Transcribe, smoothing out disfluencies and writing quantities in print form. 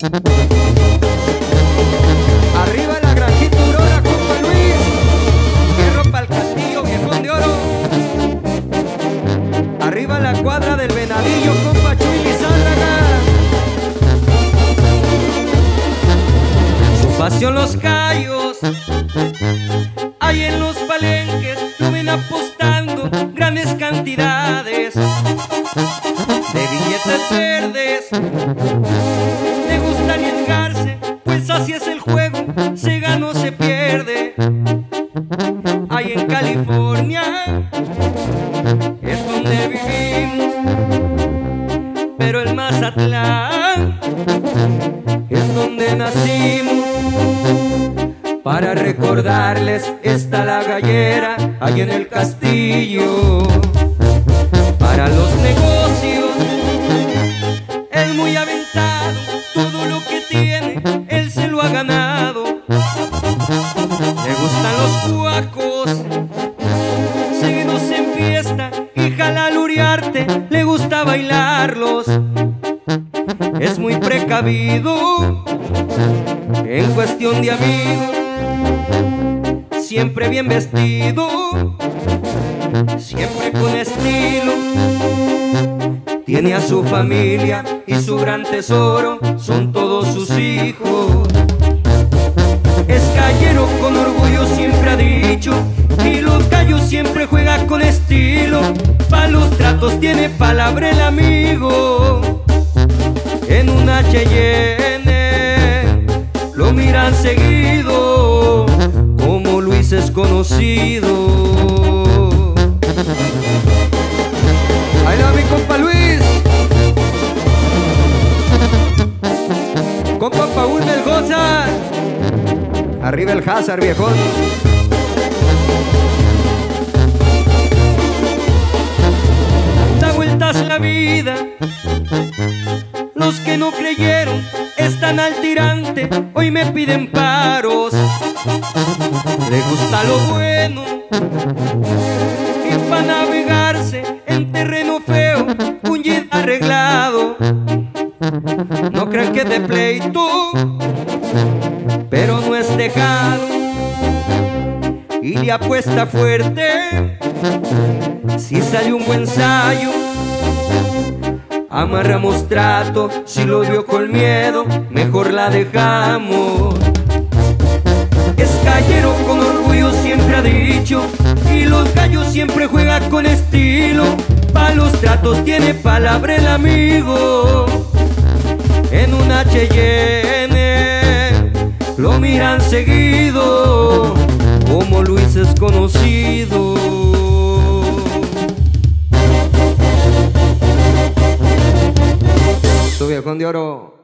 Arriba la Granjita Aurora, compa Luis, hierro pa'l castillo, viejón de oro. Arriba la cuadra del Venadillo, compa Chuy Lizárraga. Su pasión los callos, ahí en los palenques lo ven apostando grandes cantidades de billetes verdes. Le gusta arriesgarse, pues así es el juego, se gana o se pierde. Ahí en California es donde vivimos, pero el Mazatlán es donde nacimos. Para recordarles está la gallera, ahí en el castillo. Para los negocios es muy aventado, todo lo que tiene él se lo ha ganado. Le gustan los huacos, seguidos en fiesta y jalalurearte, le gusta bailarlos. Es muy precavido en cuestión de amigos, siempre bien vestido, siempre con estilo. Tiene a su familia y su gran tesoro son todos sus hijos. Es gallero con orgullo, siempre ha dicho, y los gallos siempre juega con estilo. Pa' los tratos tiene palabra el amigo, en un H&N lo miran seguido, como Luis es conocido. Ahí va mi compa Luis, compa Paúl del Gózar. Arriba el Hazard, viejón. Da vueltas la vida, los que no creyeron están al tirante, hoy me piden paros. Le gusta lo bueno y para navegarse en terreno feo, un jean arreglado. No crean que es de pleito, pero no es dejado, y le apuesta fuerte si sale un buen sayo. Amarramos trato, si lo dio con miedo, mejor la dejamos. Es gallero con orgullo, siempre ha dicho, y los gallos siempre juega con estilo. Pa' los tratos tiene palabra el amigo, en un H&N lo miran seguido, como Luis es conocido. Viejón de oro.